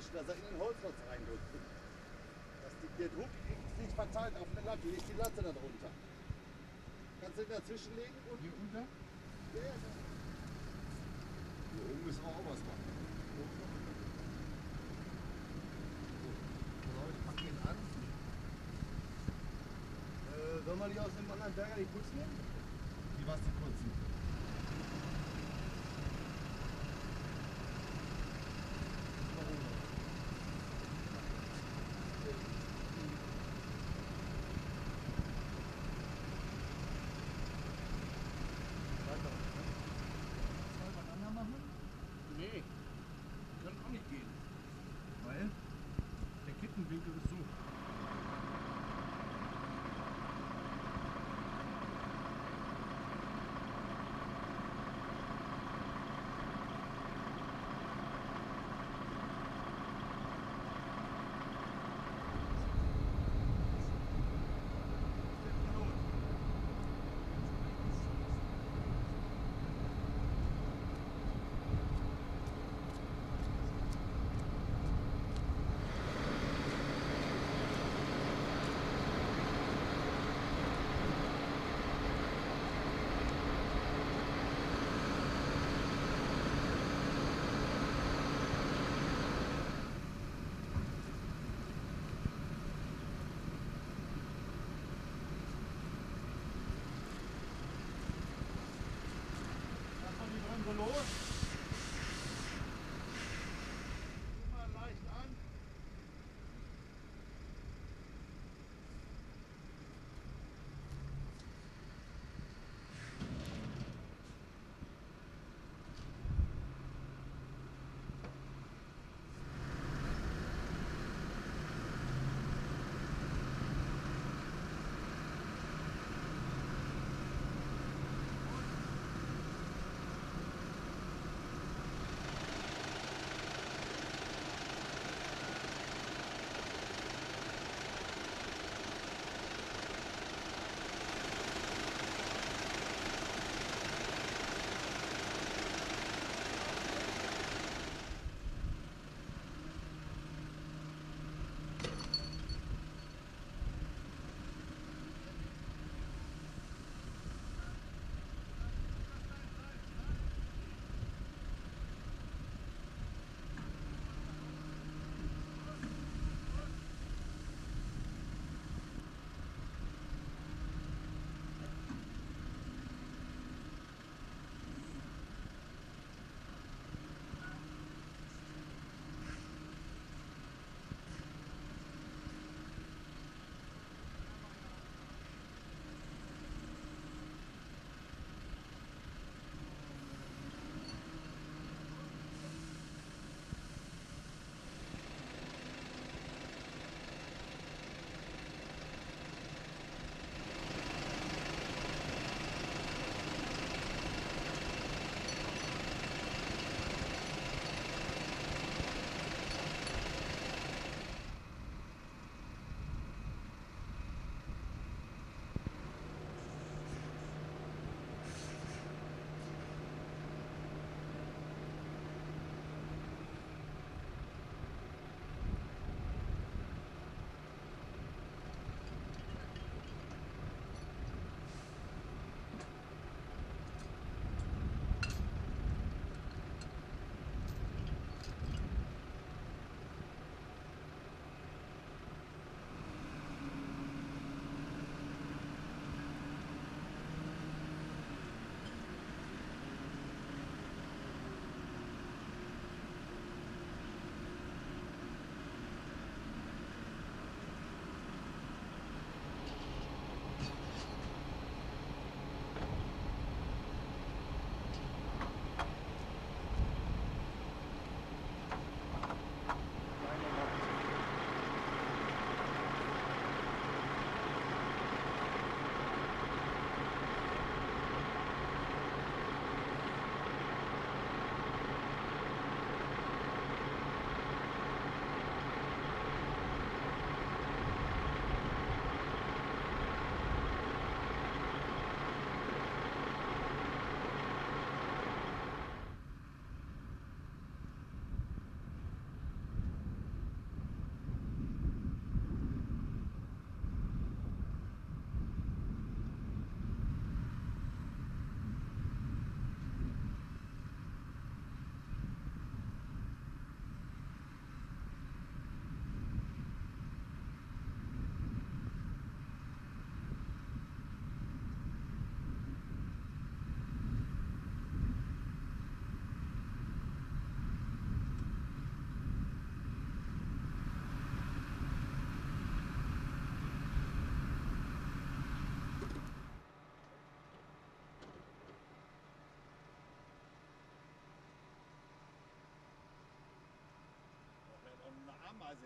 zwischen, dass er in den Holzplatz reindrückt. Der Druck sich verteilt auf der Latte, legt die Latte da drunter. Kannst du ihn dazwischen legen und... Hier unter? Ja, ja. Hier oben müssen wir auch was machen. So, ich pack den an. Sollen wir die aus dem anderen Berger nicht putzen? Die was zu putzen?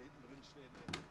hinten drin stehen.